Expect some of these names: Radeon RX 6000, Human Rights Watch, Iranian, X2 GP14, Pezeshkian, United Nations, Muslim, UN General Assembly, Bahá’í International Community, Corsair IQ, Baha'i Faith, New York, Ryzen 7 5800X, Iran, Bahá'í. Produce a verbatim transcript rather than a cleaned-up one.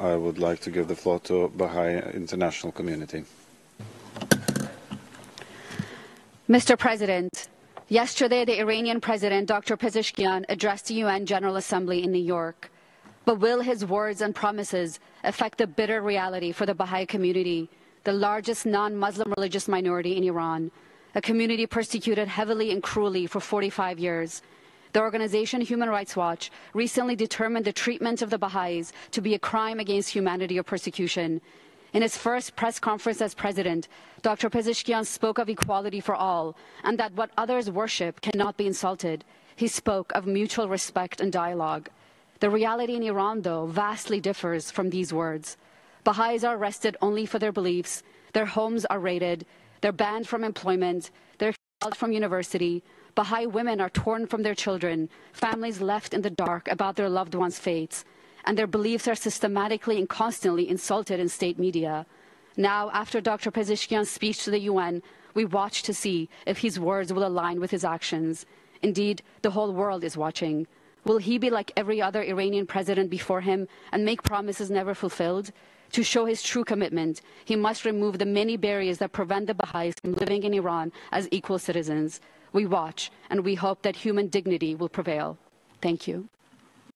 I would like to give the floor to Bahá'í international community. Mister President, yesterday the Iranian President, Doctor Pezeshkian, addressed the U N General Assembly in New York. But will his words and promises affect the bitter reality for the Bahá'í community, the largest non-Muslim religious minority in Iran, a community persecuted heavily and cruelly for forty-five years? The organization Human Rights Watch recently determined the treatment of the Baha'is to be a crime against humanity or persecution. In his first press conference as president, Doctor Pezeshkian spoke of equality for all and that what others worship cannot be insulted. He spoke of mutual respect and dialogue. The reality in Iran, though, vastly differs from these words. Baha'is are arrested only for their beliefs, their homes are raided, they're banned from employment, they're expelled from university. Baha'i women are torn from their children, families left in the dark about their loved ones' fates, and their beliefs are systematically and constantly insulted in state media. Now, after Doctor Pezeshkian's speech to the U N, we watch to see if his words will align with his actions. Indeed, the whole world is watching. Will he be like every other Iranian president before him and make promises never fulfilled? To show his true commitment, he must remove the many barriers that prevent the Baha'is from living in Iran as equal citizens. We watch, and we hope that human dignity will prevail. Thank you.